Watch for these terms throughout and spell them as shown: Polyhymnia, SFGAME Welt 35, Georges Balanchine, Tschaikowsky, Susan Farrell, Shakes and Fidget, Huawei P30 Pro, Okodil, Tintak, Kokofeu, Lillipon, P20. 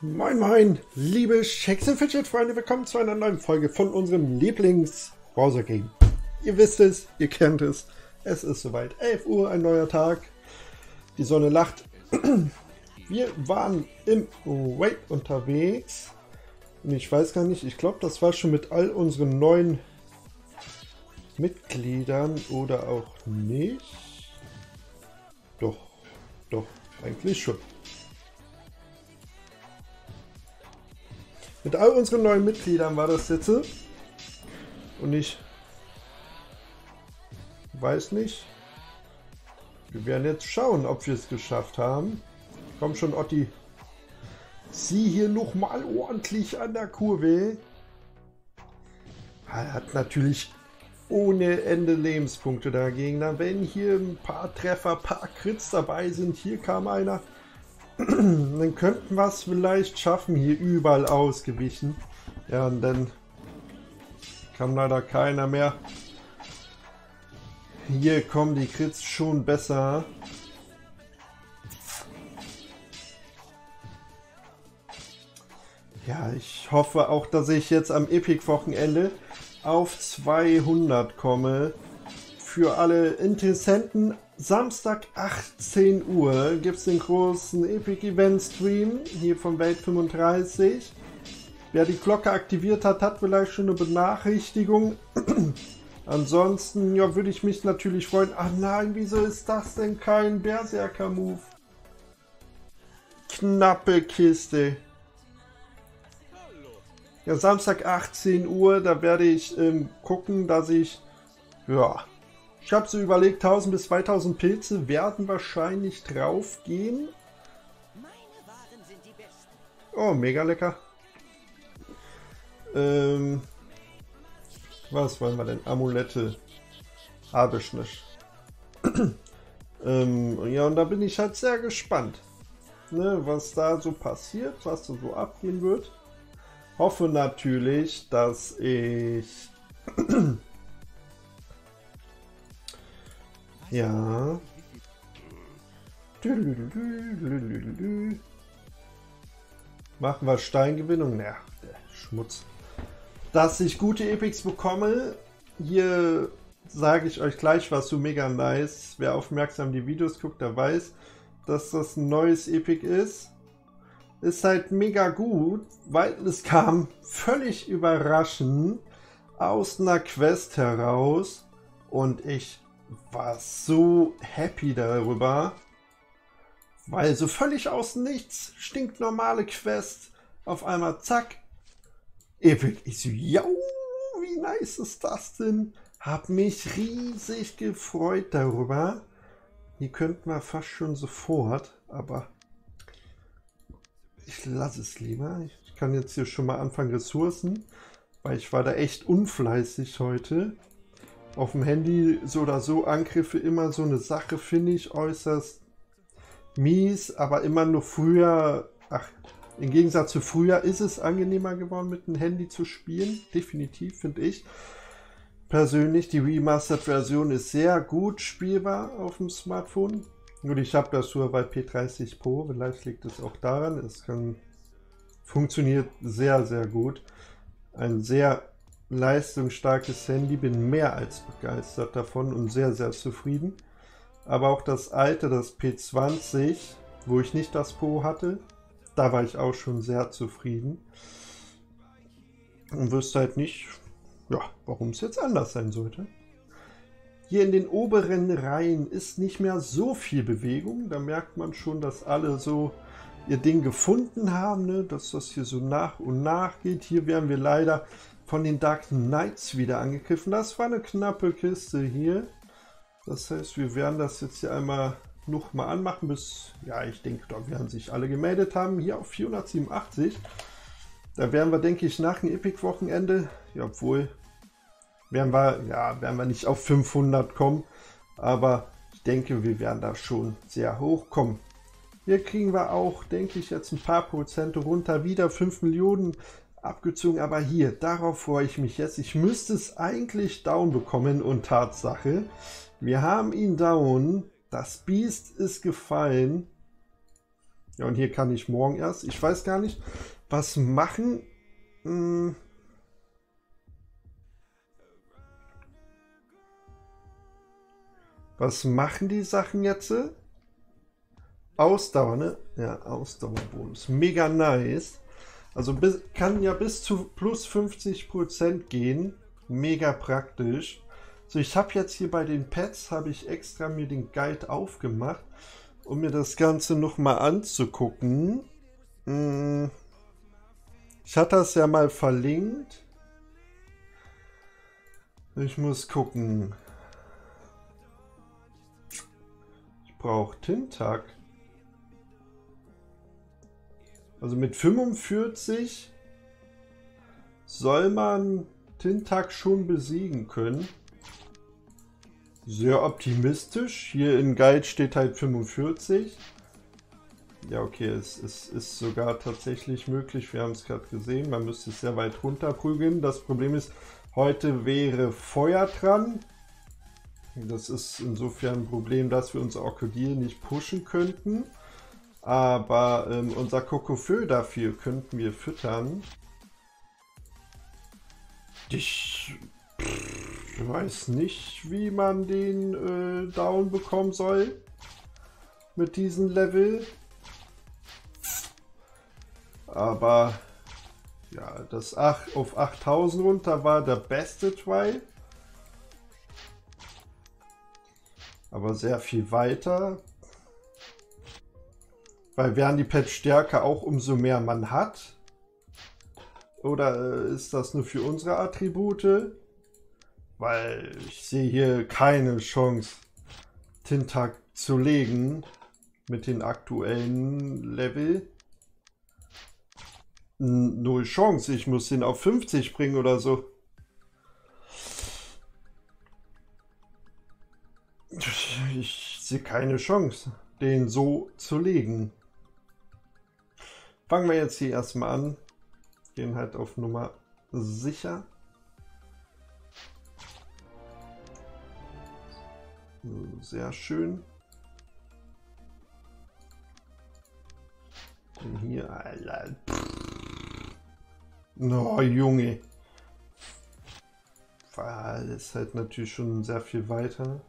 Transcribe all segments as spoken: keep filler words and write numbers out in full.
Moin moin, liebe Shakes and Fidget Freunde, willkommen zu einer neuen Folge von unserem Lieblings-Browser-Game. Ihr wisst es, ihr kennt es, es ist soweit, elf Uhr, ein neuer Tag, die Sonne lacht. Wir waren im Huawei unterwegs und ich weiß gar nicht, ich glaube das war schon mit all unseren neuen Mitgliedern oder auch nicht. Doch, doch, eigentlich schon. Mit all unseren neuen Mitgliedern war das jetzt. Und ich weiß nicht. Wir werden jetzt schauen, ob wir es geschafft haben. Komm schon, Otti. Sieh hier nochmal ordentlich an der Kurve. Er hat natürlich ohne Ende Lebenspunkte dagegen. Dann wenn hier ein paar Treffer, ein paar Crits dabei sind. Hier kam einer. Dann könnten wir es vielleicht schaffen, hier überall ausgewichen. Ja, und dann kam leider keiner mehr. Hier kommen die Crits schon besser. Ja, ich hoffe auch, dass ich jetzt am Epic-Wochenende auf zweihundert komme. Für alle Interessenten, Samstag achtzehn Uhr gibt es den großen Epic Event Stream hier von Welt fünfunddreißig. Wer die Glocke aktiviert hat, hat vielleicht schon eine Benachrichtigung. Ansonsten ja, würde ich mich natürlich freuen. Ach nein, wieso ist das denn kein Berserker-Move? Knappe Kiste. Ja, Samstag achtzehn Uhr, da werde ich ähm, gucken, dass ich, ja, ich habe so überlegt, tausend bis zweitausend Pilze werden wahrscheinlich drauf gehen. Oh, mega lecker. Ähm, was wollen wir denn? Amulette. Hab ich nicht. ähm, ja, und da bin ich halt sehr gespannt, ne, was da so passiert, was da so abgehen wird. Hoffe natürlich, dass ich... Ja. Machen wir Steingewinnung. Ja, Schmutz. Dass ich gute Epics bekomme, hier sage ich euch gleich was, so mega nice. Wer aufmerksam die Videos guckt, der weiß, dass das ein neues Epic ist. Ist halt mega gut, weil es kam völlig überraschend aus einer Quest heraus und ich war so happy darüber, weil so völlig aus nichts, stinknormale Quest, auf einmal zack, Epic. Ich so, ja, wie nice ist das denn? Hab mich riesig gefreut darüber. Die könnten wir fast schon sofort, aber ich lasse es lieber. Ich kann jetzt hier schon mal anfangen Ressourcen, weil ich war da echt unfleißig heute. Auf dem Handy so oder so Angriffe immer so eine Sache, finde ich äußerst mies, aber immer nur früher, ach, im Gegensatz zu früher ist es angenehmer geworden mit dem Handy zu spielen, definitiv finde ich. Persönlich, die Remastered-Version ist sehr gut spielbar auf dem Smartphone, nur ich habe das Huawei P dreißig Pro, vielleicht liegt es auch daran, es kann, funktioniert sehr sehr gut, ein sehr leistungsstarkes Handy, bin mehr als begeistert davon und sehr, sehr zufrieden. Aber auch das alte, das P zwanzig, wo ich nicht das Pro hatte, da war ich auch schon sehr zufrieden. Und wüsste halt nicht, ja, warum es jetzt anders sein sollte. Hier in den oberen Reihen ist nicht mehr so viel Bewegung. Da merkt man schon, dass alle so ihr Ding gefunden haben, ne? Dass das hier so nach und nach geht. Hier werden wir leider von den Dark Knights wieder angegriffen. Das war eine knappe Kiste hier. Das heißt, wir werden das jetzt hier einmal nochmal anmachen, bis, ja, ich denke, da werden sich alle gemeldet haben. Hier auf vierhundertsiebenundachtzig. Da werden wir, denke ich, nach dem Epic-Wochenende, ja, obwohl, werden wir, ja, werden wir nicht auf fünfhundert kommen, aber ich denke, wir werden da schon sehr hoch kommen. Hier kriegen wir auch, denke ich, jetzt ein paar Prozente runter, wieder fünf Millionen abgezogen, aber hier, darauf freue ich mich jetzt. Ich müsste es eigentlich down bekommen und Tatsache, wir haben ihn down. Das Biest ist gefallen. Ja, und hier kann ich morgen erst, ich weiß gar nicht, was machen. Hm. Was machen die Sachen jetzt? Ausdauer, ne? Ja, Ausdauerbonus. Mega nice. Also bis, kann ja bis zu plus fünfzig Prozent gehen. Mega praktisch. So, ich habe jetzt hier bei den Pets, habe ich extra mir den Guide aufgemacht, um mir das Ganze nochmal anzugucken. Hm. Ich hatte das ja mal verlinkt. Ich muss gucken. Braucht Tintak. Also mit fünfundvierzig soll man Tintak schon besiegen können. Sehr optimistisch. Hier in Guide steht halt fünfundvierzig. Ja, okay, es, es ist sogar tatsächlich möglich. Wir haben es gerade gesehen. Man müsste es sehr weit runterprügeln. Das Problem ist, heute wäre Feuer dran. Das ist insofern ein Problem, dass wir unser Okodil nicht pushen könnten. Aber ähm, unser Kokofeu dafür könnten wir füttern. Ich pff, weiß nicht, wie man den äh, down bekommen soll mit diesem Level. Aber ja, das acht, auf achttausend runter war der beste Try. Aber sehr viel weiter. Weil wären die Pets stärker auch, umso mehr man hat? Oder ist das nur für unsere Attribute? Weil ich sehe hier keine Chance, Tintak zu legen mit den aktuellen Level. Null Chance, ich muss den auf fünfzig bringen oder so. Ich sehe keine Chance, den so zu legen. Fangen wir jetzt hier erstmal an. Gehen halt auf Nummer sicher. Sehr schön. Und hier, Alter. Oh, Junge. Das ist halt natürlich schon sehr viel weiter.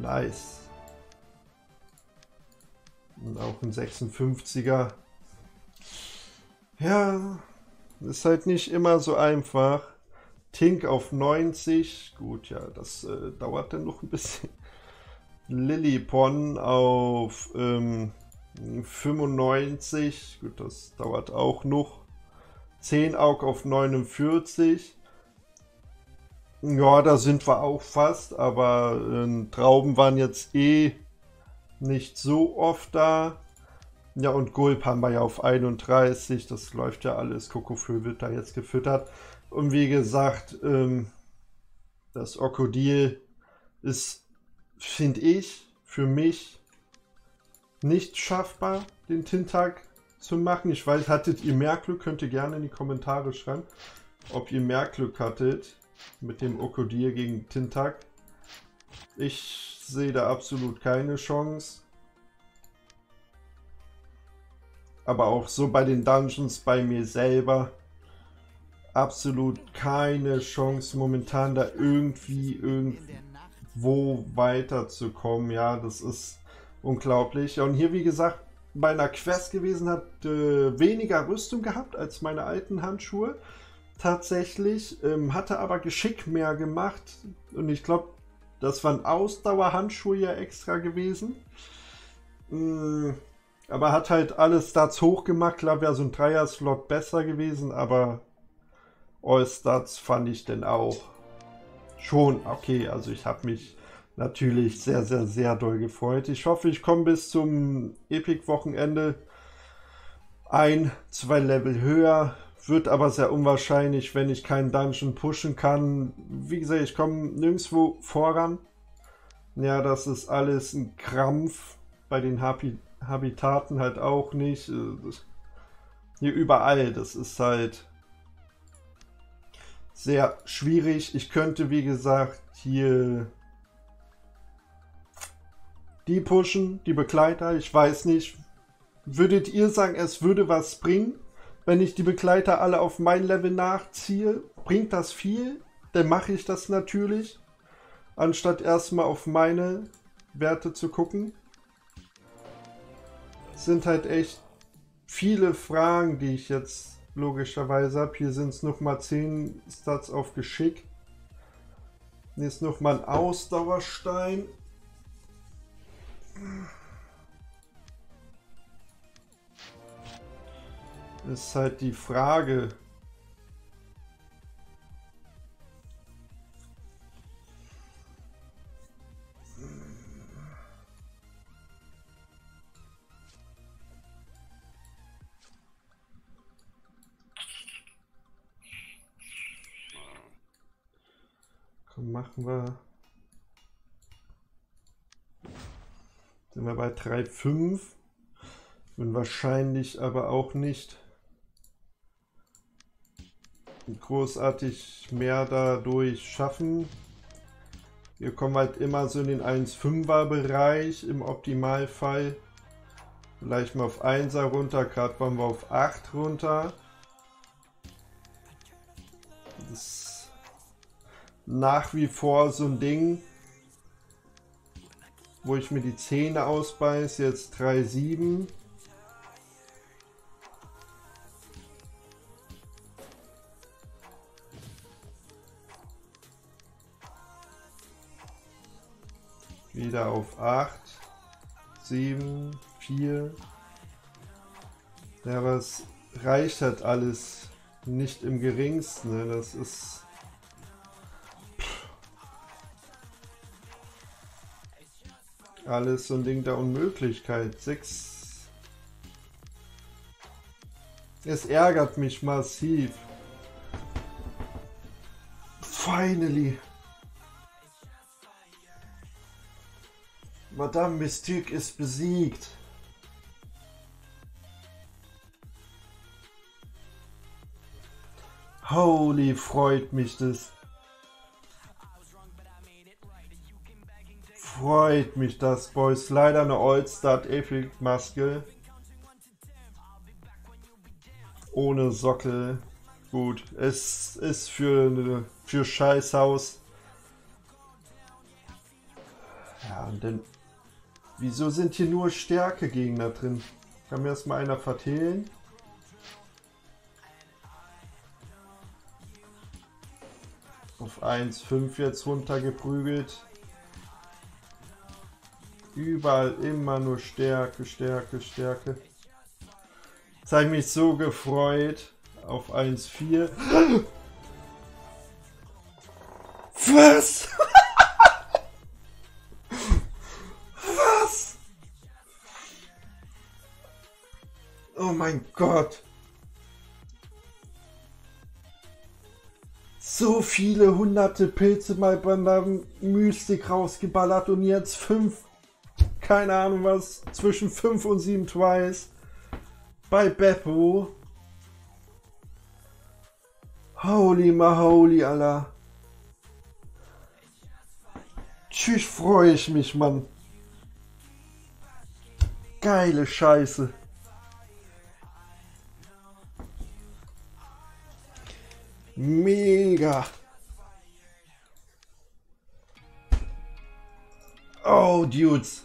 Nice. Und auch ein sechsundfünfziger. Ja, ist halt nicht immer so einfach. Tink auf neunzig. Gut, ja, das äh, dauert dann noch ein bisschen. Lillipon auf ähm, fünfundneunzig. Gut, das dauert auch noch. Zehnaug auf neunundvierzig. Ja, da sind wir auch fast, aber äh, Trauben waren jetzt eh nicht so oft da. Ja, und Gulp haben wir ja auf einunddreißig, das läuft ja alles. Kokofeu wird da jetzt gefüttert. Und wie gesagt, ähm, das Okodil ist, finde ich, für mich nicht schaffbar, den Tintak zu machen. Ich weiß, hattet ihr mehr Glück? Könnt ihr gerne in die Kommentare schreiben, ob ihr mehr Glück hattet mit dem Okodil gegen Tintak. Ich sehe da absolut keine Chance. Aber auch so bei den Dungeons, bei mir selber, absolut keine Chance momentan, da irgendwie irgendwo weiterzukommen. Ja, das ist unglaublich. Und hier, wie gesagt, bei einer Quest gewesen, hat äh, weniger Rüstung gehabt als meine alten Handschuhe. Tatsächlich, ähm, hatte aber Geschick mehr gemacht und ich glaube, das waren Ausdauerhandschuhe ja extra gewesen. Ähm, aber hat halt alle Stats hochgemacht, klar wäre so ein Dreier-Slot besser gewesen, aber All-Stats fand ich denn auch schon okay. Also ich habe mich natürlich sehr, sehr, sehr doll gefreut. Ich hoffe, ich komme bis zum Epic-Wochenende ein, zwei Level höher. Wird aber sehr unwahrscheinlich, wenn ich keinen Dungeon pushen kann. Wie gesagt, ich komme nirgendwo voran. Ja, das ist alles ein Krampf. Bei den Habi- Habitaten halt auch nicht. Hier überall, das ist halt sehr schwierig. Ich könnte, wie gesagt, hier Die pushen, die Begleiter, ich weiß nicht. Würdet ihr sagen, es würde was bringen, wenn ich die Begleiter alle auf mein Level nachziehe? Bringt das viel? Dann mache ich das natürlich, anstatt erstmal auf meine Werte zu gucken. Das sind halt echt viele Fragen, die ich jetzt logischerweise habe. Hier sind es nochmal zehn Stats auf Geschick. Jetzt nochmal ein Ausdauerstein. Ist halt die Frage. Komm, machen wir. Sind wir bei drei Komma fünf. Bin wahrscheinlich aber auch nicht großartig mehr dadurch schaffen. Wir kommen halt immer so in den eins Komma fünfer Bereich im Optimalfall. Vielleicht mal auf einser runter, gerade waren wir auf acht runter. Das ist nach wie vor so ein Ding, wo ich mir die Zähne ausbeiße, jetzt drei Komma sieben. Wieder auf acht, sieben, vier. Ja, aber es reicht halt alles nicht im geringsten, ne? Das ist... alles so ein Ding der Unmöglichkeit. sechs. Es ärgert mich massiv. Finally. Madame Mystique ist besiegt. Holy, freut mich das. Freut mich das, Boys. Leider eine All-Start-Epic-Maske. Ohne Sockel. Gut, es ist für, für Scheißhaus. Ja, und dann... wieso sind hier nur Stärke-Gegner drin? Kann mir erstmal einer vertehlen? Auf eins Komma fünf jetzt runtergeprügelt. Überall immer nur Stärke, Stärke, Stärke. Jetzt habe ich mich so gefreut. Auf eins Komma vier. Was? Was? Oh mein Gott. So viele hunderte Pilze mal beim Mystik rausgeballert und jetzt fünf. Keine Ahnung was, zwischen fünf und sieben Twice bei Beppo. Holy Maholi, Allah. Tschüss, freue ich mich, Mann. Geile Scheiße. Mega. Oh, Dudes.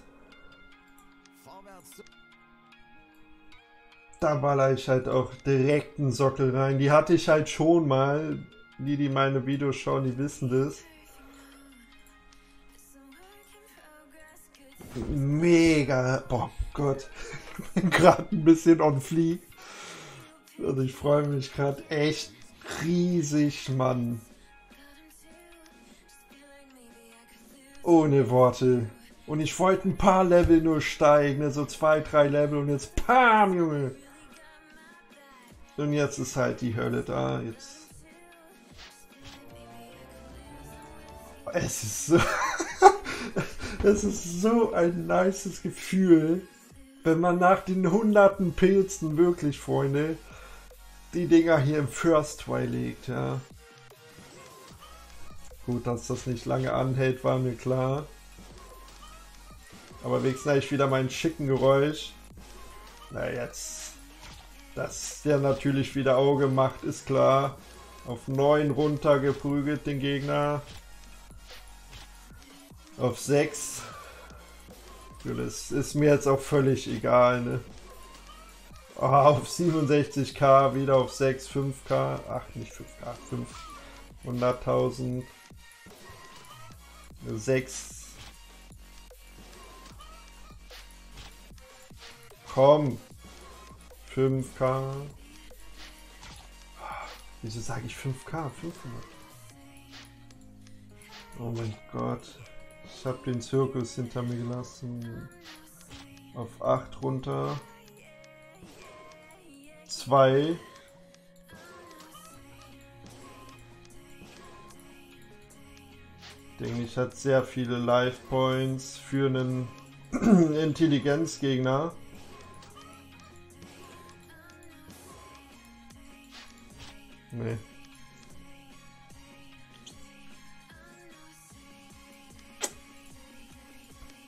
Da baller ich halt auch direkt einen Sockel rein. Die hatte ich halt schon mal. Die, die meine Videos schauen, die wissen das. Mega. Boah, Gott. Ich bin gerade ein bisschen on fleek. Also ich freue mich gerade echt riesig, Mann. Ohne Worte. Und ich wollte ein paar Level nur steigen, ne? So zwei, drei Level und jetzt PAM, Junge. Und jetzt ist halt die Hölle da, jetzt. Es ist so, es ist so ein nices Gefühl, wenn man nach den hunderten Pilzen wirklich, Freunde, die Dinger hier im First Try legt, ja. Gut, dass das nicht lange anhält, war mir klar. Aber wenigstens habe ich wieder meinen schicken Geräusch. Na jetzt. Das ja natürlich wieder Auge macht, ist klar. Auf neun runter geprügelt den Gegner. Auf sechs. Das ist mir jetzt auch völlig egal, ne? Oh, auf siebenundsechzig K, wieder auf sechs, fünf K, ach nicht fünf K, fünf. hunderttausend. sechs. Komm. fünf K. Wieso sage ich fünf K? fünfhundert. Oh mein Gott. Ich habe den Zirkus hinter mir gelassen. Auf acht runter. zwei. Ich denke, ich hatte sehr viele Life Points für einen Intelligenzgegner. Nee.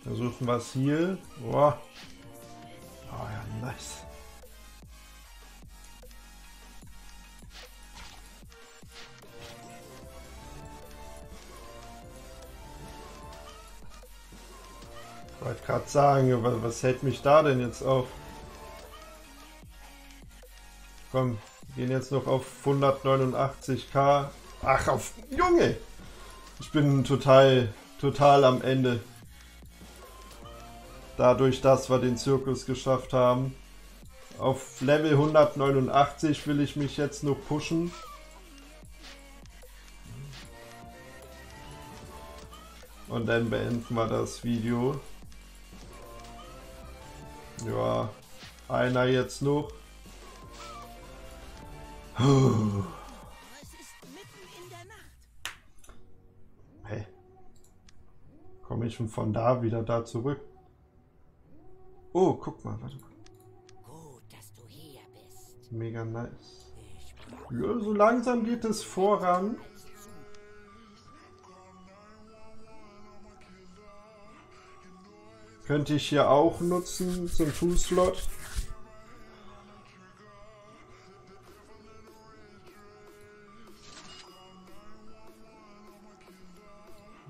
Versuchen wir es hier. Boah. Oh ja, nice. Ich wollte gerade sagen, aber was hält mich da denn jetzt auf? Komm, gehen jetzt noch auf hundertneunundachtzig K. Ach, auf... Junge! Ich bin total, total am Ende. Dadurch, dass wir den Zirkus geschafft haben. Auf Level hundertneunundachtzig will ich mich jetzt noch pushen. Und dann beenden wir das Video. Ja, einer jetzt noch. Es ist mitten in der Nacht. Hey. Komme ich schon von da wieder da zurück? Oh, guck mal, warte. Gut, dass du hier bist. Mega nice. Ja, so langsam geht es voran. Könnte ich hier auch nutzen zum Tool-Slot.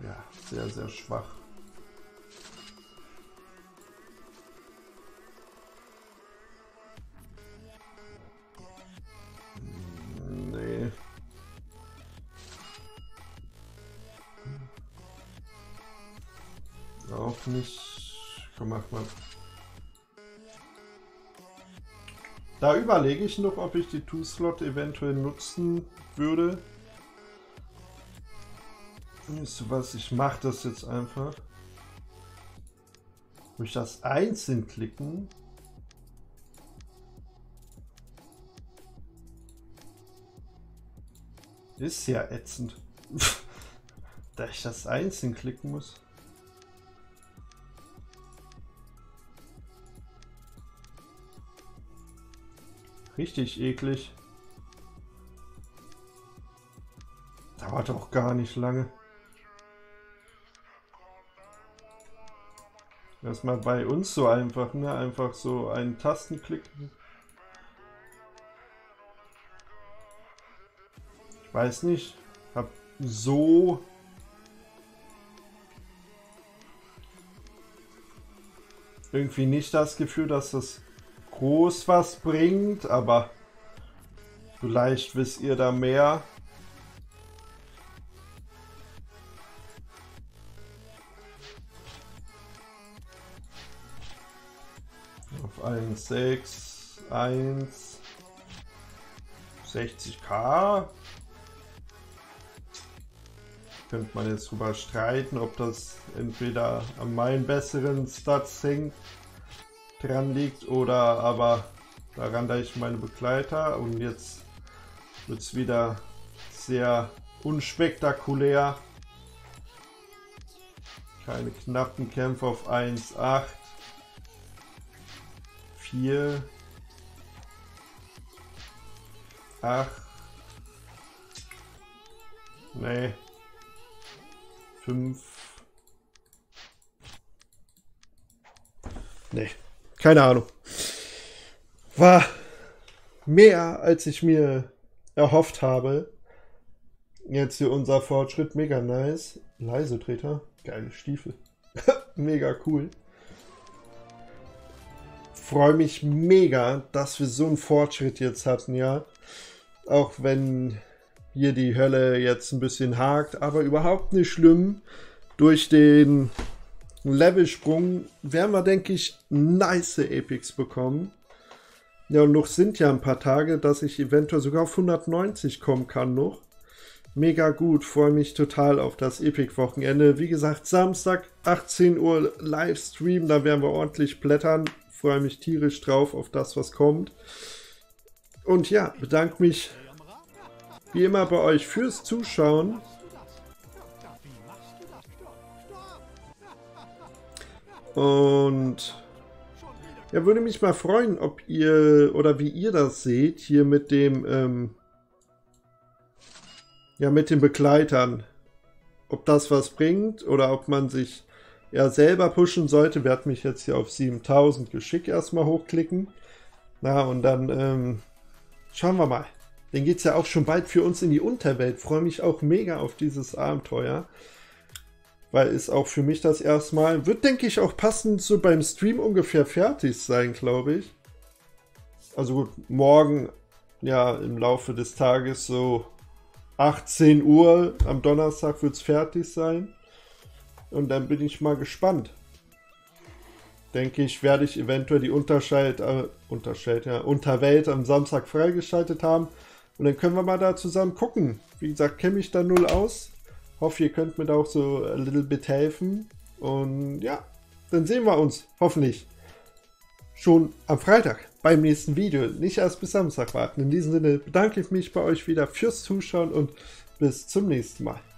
Ja, sehr, sehr schwach. Nee. Auch nicht. Komm, mach mal. Da überlege ich noch, ob ich die Two-Slot eventuell nutzen würde. Weißt du was, ich mache das jetzt einfach. Durch das einzeln klicken. Ist ja ätzend. Da ich das einzeln klicken muss. Richtig eklig. Dauert auch gar nicht lange. Das ist mal bei uns so einfach, ne? Einfach so einen Tastenklick. Ich weiß nicht. Hab so... irgendwie nicht das Gefühl, dass das... groß was bringt, aber vielleicht wisst ihr da mehr. Auf eins sechs eins sechzig K könnte man jetzt drüber streiten, ob das entweder an meinen besseren Stats hängt. Dran liegt oder aber daran, da ich meine Begleiter und jetzt wird es wieder sehr unspektakulär. Keine knappen Kämpfe auf eins acht. vier. acht. Nee. fünf. Nee, keine Ahnung. War mehr, als ich mir erhofft habe. Jetzt hier unser Fortschritt, mega nice. Leisetreter, geile Stiefel. Mega cool. Freue mich mega, dass wir so einen Fortschritt jetzt hatten, ja. Auch wenn hier die Hölle jetzt ein bisschen hakt, aber überhaupt nicht schlimm. Durch den Levelsprung werden wir, denke ich, nice Epics bekommen. Ja, und noch sind ja ein paar Tage, dass ich eventuell sogar auf hundertneunzig kommen kann noch. Mega gut, freue mich total auf das Epic-Wochenende. Wie gesagt, Samstag, achtzehn Uhr Livestream, da werden wir ordentlich blättern. Freue mich tierisch drauf auf das, was kommt. Und ja, bedanke mich wie immer bei euch fürs Zuschauen. Und ja, würde mich mal freuen, ob ihr oder wie ihr das seht hier mit dem ähm, ja mit den Begleitern, ob das was bringt oder ob man sich ja selber pushen sollte. Werde mich jetzt hier auf siebentausend Geschick erstmal hochklicken. Na und dann ähm, schauen wir mal. Dann geht es ja auch schon bald für uns in die Unterwelt. Freue mich auch mega auf dieses Abenteuer. Weil ist auch für mich das erste Mal. Wird, denke ich, auch passend so beim Stream ungefähr fertig sein, glaube ich. Also gut, morgen, ja, im Laufe des Tages so achtzehn Uhr am Donnerstag wird es fertig sein. Und dann bin ich mal gespannt. Denke ich, werde ich eventuell die Unterschalt, äh, Unterschalt, ja, Unterwelt am Samstag freigeschaltet haben. Und dann können wir mal da zusammen gucken. Wie gesagt, kenne ich da null aus. Ich hoffe, ihr könnt mir da auch so ein little bit helfen. Und ja, dann sehen wir uns hoffentlich schon am Freitag beim nächsten Video. Nicht erst bis Samstag warten. In diesem Sinne bedanke ich mich bei euch wieder fürs Zuschauen und bis zum nächsten Mal.